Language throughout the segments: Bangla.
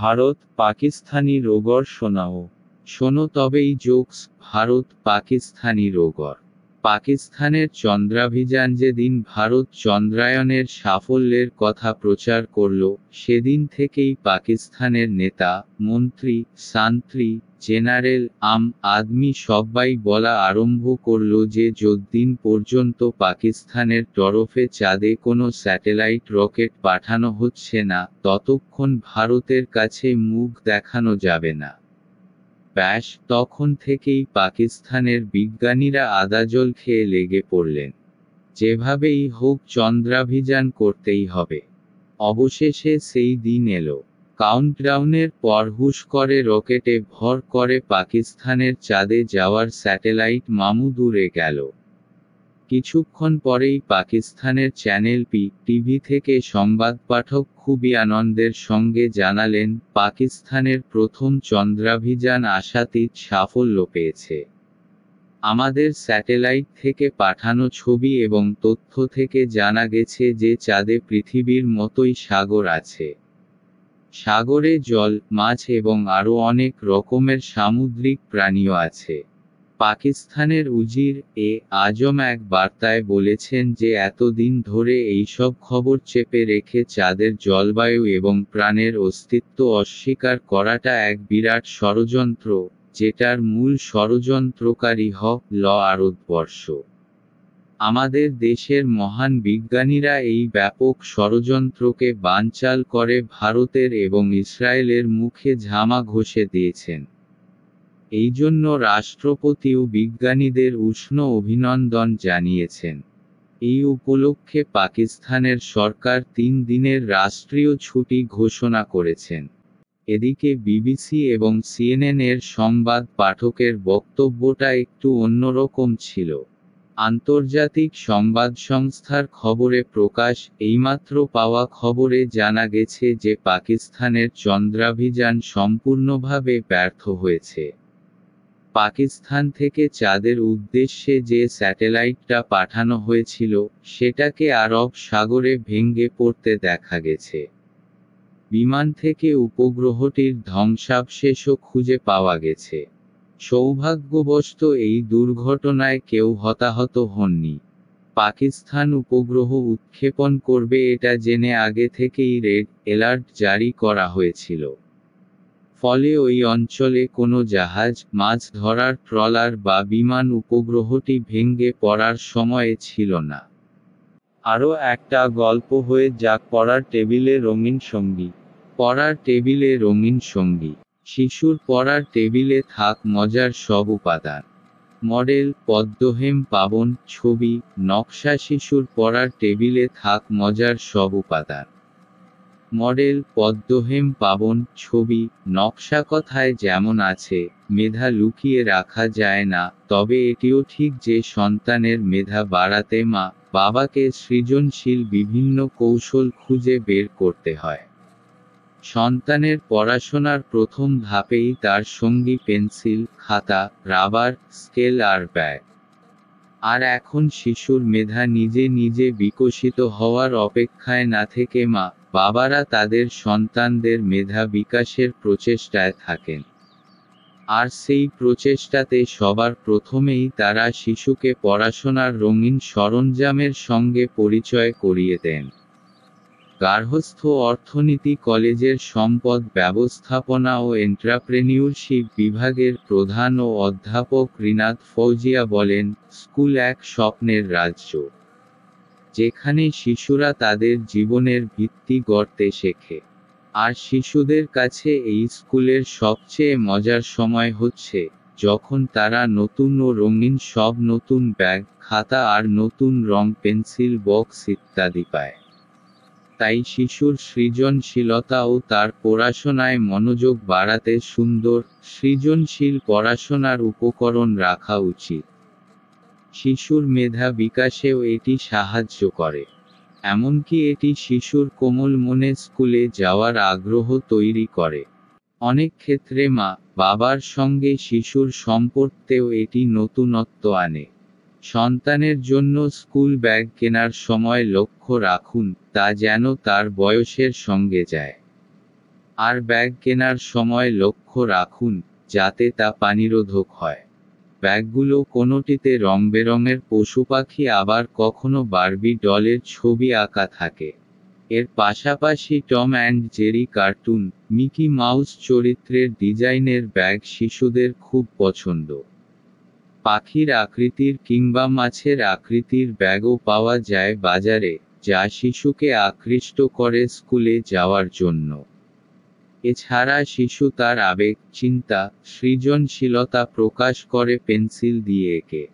ভারত পাকিস্তানি রোগর শোনাও, শোনো তবেই জোকস। ভারত পাকিস্তানি রোগর। পাকিস্তানের চন্দ্রাভিযান যেদিন ভারত চন্দ্রায়নের সাফল্যের কথা প্রচার করল, সেদিন থেকেই পাকিস্তানের নেতা, মন্ত্রী, সান্ত্রী, জেনারেল, আদমি সবাই বলা আরম্ভ করল যে যতদিন পর্যন্ত পাকিস্তানের তরফে চাঁদে কোনো স্যাটেলাইট রকেট পাঠানো হচ্ছে না, ততক্ষণ ভারতের কাছে মুখ দেখানো যাবে না। ব্যাস, তখন থেকেই পাকিস্তানের বিজ্ঞানীরা আদাজল খেয়ে লেগে পড়লেন, যেভাবেই হোক চন্দ্রাভিযান করতেই হবে। অবশেষে সেই দিন এলো। কাউন্টডাউনের পর হুশ করে রকেটে ভর করে পাকিস্তানের চাঁদে যাওয়ার স্যাটেলাইট মামু দূরে গেল। কিছুক্ষণ পরেই পাকিস্তানের চ্যানেল PTV থেকে সংবাদ পাঠক খুবই আনন্দের সঙ্গে জানালেন, পাকিস্তানের প্রথম চন্দ্রাভিযান আশাতীত সাফল্য পেয়েছে। আমাদের স্যাটেলাইট থেকে পাঠানো ছবি এবং তথ্য থেকে জানা গেছে যে চাঁদে পৃথিবীর মতোই সাগর আছে। সাগরে জল, মাছ এবং আরও অনেক রকমের সামুদ্রিক প্রাণীও আছে। পাকিস্তানের উজির-এ-আজম এক বার্তায় বলেছেন যে এতদিন ধরে এইসব খবর চেপে রেখে চাঁদের জলবায়ু এবং প্রাণের অস্তিত্ব অস্বীকার করাটা এক বিরাট ষড়যন্ত্র, যেটার মূল ষড়যন্ত্রকারী হল ভারতবর্ষ। আমাদের দেশের মহান বিজ্ঞানীরা এই ব্যাপক ষড়যন্ত্রকে বানচাল করে ভারতের এবং ইসরায়েলের মুখে ঝামা ঘষে দিয়েছেন। এই জন্য রাষ্ট্রপতিও বিজ্ঞানীদের উষ্ণ অভিনন্দন জানিয়েছেন। এই উপলক্ষে পাকিস্তানের সরকার 3 দিনের রাষ্ট্রীয় ছুটি ঘোষণা করেছেন। এদিকে BBC এবং CNN এর সংবাদ পাঠকের বক্তব্যটা একটু অন্যরকম ছিল। আন্তর্জাতিক সংবাদ সংস্থার খবরে প্রকাশ, এইমাত্র পাওয়া খবরে জানা গেছে যে পাকিস্তানের চন্দ্রাভিযান সম্পূর্ণভাবে ব্যর্থ হয়েছে। পাকিস্তান থেকে চাঁদের উদ্দেশ্যে যে স্যাটেলাইটটা পাঠানো হয়েছিল, সেটাকে আরব সাগরে ভেঙে পড়তে দেখা গেছে। বিমান থেকে উপগ্রহটির ধ্বংসাবশেষও খুঁজে পাওয়া গেছে। সৌভাগ্যবশত এই দুর্ঘটনায় কেউ হতাহত হননি। পাকিস্তান উপগ্রহ উৎক্ষেপণ করবে এটা জেনে আগে থেকেই রেড অ্যালার্ট জারি করা হয়েছিল। ফলে ওই অঞ্চলে কোনো জাহাজ, মাছ ধরার ট্রলার বা বিমান উপগ্রহটি ভেঙে পড়ার সময়ে ছিল না। আরও একটা গল্প হয়ে যাক। পড়ার টেবিলে রঙিন সঙ্গী। শিশুর পড়ার টেবিলে থাক মজার সব উপাদান। মডেল, পদ্মহেম পাবন, ছবি, নকশা। শিশুর পড়ার টেবিলে থাক মজার সব উপাদান। মডেল, পদ্মহেম পাবন, ছবি, নকশা কথায় যেমন আছে, মেধা লুকিয়ে রাখা যায় না, তবে এটিও ঠিক যে সন্তানের মেধা বাড়াতে মা বাবাকে সৃজনশীল বিভিন্ন কৌশল খুঁজে বের করতে হয়। সন্তানের পড়াশোনার প্রথম ধাপেই তার সঙ্গী পেন্সিল, খাতা, রাবার, স্কেল আর ব্যাগ। আর এখন শিশুর মেধা নিজে নিজে বিকশিত হওয়ার অপেক্ষায় না থেকে মা বাবারা তাদের সন্তানদের মেধা বিকাশের প্রচেষ্টায় থাকেন। আর সেই প্রচেষ্টাতে সবার প্রথমেই তারা শিশুকে পড়াশোনার রঙিন সরঞ্জামের সঙ্গে পরিচয় করিয়ে দেন। গার্হস্থ্য অর্থনীতি কলেজের সম্পদ ব্যবস্থাপনা ও এন্ট্রাপ্রেনিউরশিপ বিভাগের প্রধান ও অধ্যাপক রিনাত ফৌজিয়া বলেন, স্কুল এক স্বপ্নের রাজ্য, যেখানে শিশুরা তাদের জীবনের ভিত্তি গড়তে শেখে। আর শিশুদের কাছে এই স্কুলের সবচেয়ে মজার সময় হচ্ছে যখন তারা নতুন ও রঙিন সব, নতুন ব্যাগ, খাতা আর নতুন রং, পেন্সিল, বক্স ইত্যাদি পায়। তাই শিশুর সৃজনশীলতা ও তার পড়াশোনায় মনোযোগ বাড়াতে সুন্দর, সৃজনশীল পড়াশোনার উপকরণ রাখা উচিত। শিশুর মেধা বিকাশেও এটি সাহায্য করে। এমনকি এটি শিশুর কোমল মনে স্কুলে যাওয়ার আগ্রহ তৈরি করে। অনেক ক্ষেত্রে মা বাবার সঙ্গে শিশুর সম্পর্কেও এটি নতুনত্ব আনে। সন্তানের জন্য স্কুল ব্যাগ কেনার সময় লক্ষ্য রাখুন, তা যেন তার বয়সের সঙ্গে যায়। আর ব্যাগ কেনার সময় লক্ষ্য রাখুন যাতে তা পানিরোধক হয়। ব্যাগগুলো কোনোটিতে রং বেরঙের পশু পাখি, আবার কখনো বারবি ডলের ছবি আঁকা থাকে। এর পাশাপাশি Tom and Jerry cartoon Mickey Mouse চরিত্রের ডিজাইনের ব্যাগ শিশুদের খুব পছন্দ। পাখির আকৃতির কিংবা মাছের আকৃতির ব্যাগও পাওয়া যায় বাজারে, যা শিশুকে আকৃষ্ট করে স্কুলে যাওয়ার জন্য। এছাড়া শিশু তার আবেগ, চিন্তা, সৃজনশীলতা প্রকাশ করে পেন্সিল দিয়ে এঁকে।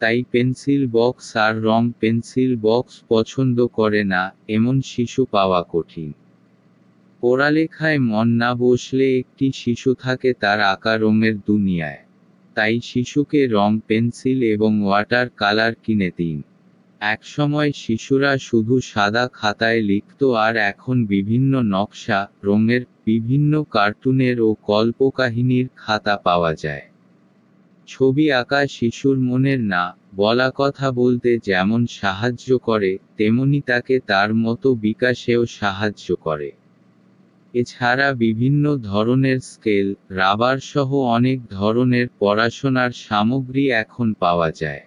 তাই পেন্সিল বক্স আর রং পেন্সিল বক্স পছন্দ করে না এমন শিশু পাওয়া কঠিন। পড়ালেখায় মন না বসলে একটি শিশু থাকে তার আঁকা রঙের দুনিয়ায়। তাই শিশুকে রং পেন্সিল এবং ওয়াটার কালার কিনে দিন। একসময় শিশুরা শুধু সাদা খাতায় লিখত, আর এখন বিভিন্ন নকশা, রঙের, বিভিন্ন কার্টুনের ও কল্পকাহিনীর খাতা পাওয়া যায়। ছবি আঁকা শিশুর মনের না বলা কথা বলতে যেমন সাহায্য করে, তেমনি তাকে তার মতো বিকাশেও সাহায্য করে। এছাড়া বিভিন্ন ধরনের স্কেল, রাবার সহ অনেক ধরনের পড়াশোনার সামগ্রী এখন পাওয়া যায়।